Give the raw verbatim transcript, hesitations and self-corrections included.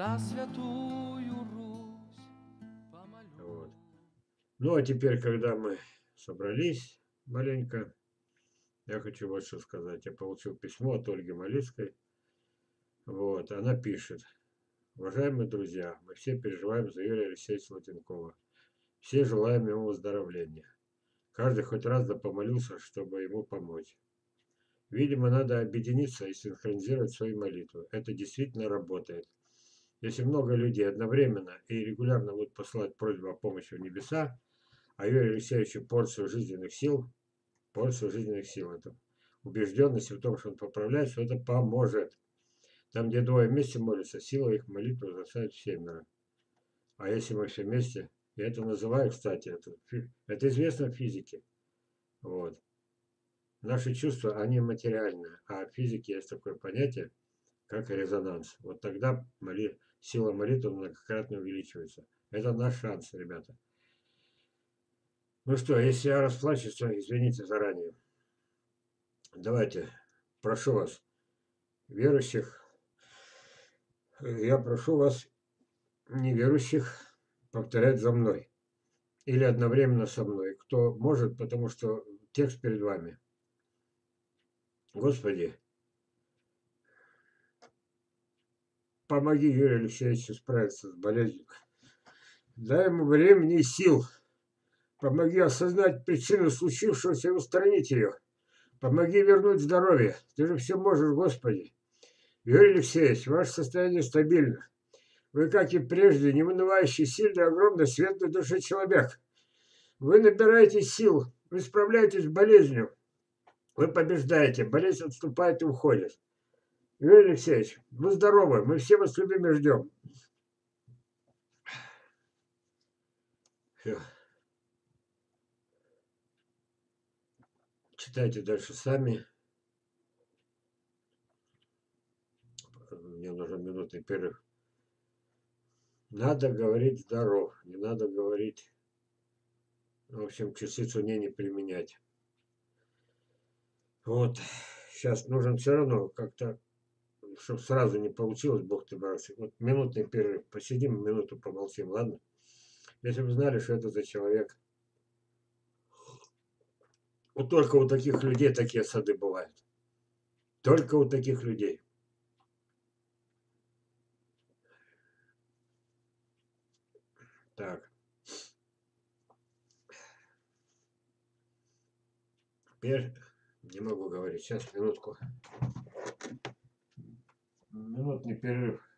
за святую Русь помолю. Вот. Ну а теперь, когда мы собрались маленько, я хочу вот что сказать. Я получил письмо от Ольги Малицкой. Вот, она пишет. Уважаемые друзья, мы все переживаем за Юрия Алексеевича Лотенкова. Все желаем ему выздоровления. Каждый хоть раз да помолился, чтобы ему помочь. Видимо, надо объединиться и синхронизировать свои молитвы. Это действительно работает. Если много людей одновременно и регулярно будут посылать просьбу о помощи в небеса, а Юрию Алексеевичу порцию жизненных сил, порцию жизненных сил, это убежденность в том, что он поправляется, это поможет. Там, где двое вместе молятся, сила их молитвы возрастает в семеро. А если мы все вместе, я это называю, кстати, это, это известно в физике. Вот. Наши чувства, они материальны, а в физике есть такое понятие, как резонанс. Вот тогда моли, сила молитвы многократно увеличивается. Это наш шанс, ребята. Ну что, если я расплачусь, то извините заранее. Давайте, прошу вас, верующих, я прошу вас, неверующих, повторять за мной. Или одновременно со мной. Кто может, потому что текст перед вами. Господи, помоги Юрию Алексеевичу справиться с болезнью. Дай ему времени и сил. Помоги осознать причину случившегося и устранить ее. Помоги вернуть здоровье. Ты же все можешь, Господи. Юрий Алексеевич, ваше состояние стабильно. Вы, как и прежде, не унывающий, сильный, огромный, светлый души человек. Вы набираете сил, вы справляетесь с болезнью. Вы побеждаете, болезнь отступает и уходит. Юрий Алексеевич, вы здоровы, мы все вас любим и ждем. Все. Читайте дальше сами. Мне нужен минутный перерыв. Надо говорить здоров, не надо говорить, в общем, частицу не не применять. Вот, сейчас нужен все равно как-то, чтобы сразу не получилось, Бог ты бросил. Вот минутный перерыв, посидим, минуту помолчим, ладно? Если бы знали, что это за человек. Вот только у таких людей такие сады бывают. Только у таких людей. Так, теперь не могу говорить, сейчас минутку, минутный перерыв.